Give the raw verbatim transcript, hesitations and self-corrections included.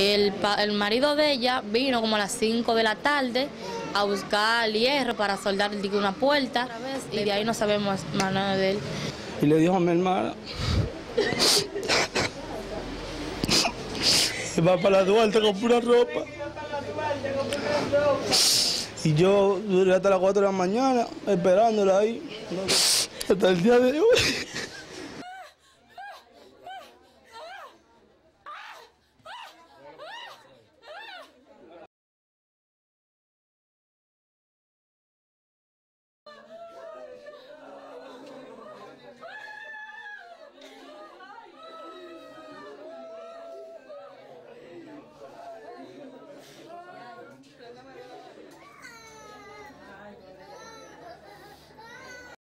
El, el marido de ella vino como a las cinco de la tarde a buscar hierro para soldar una puerta y de ahí no sabemos más nada de él. Y le dijo a mi hermana, se va para la Duarte con pura ropa. Y yo duré hasta las cuatro de la mañana esperándola ahí, hasta el día de hoy.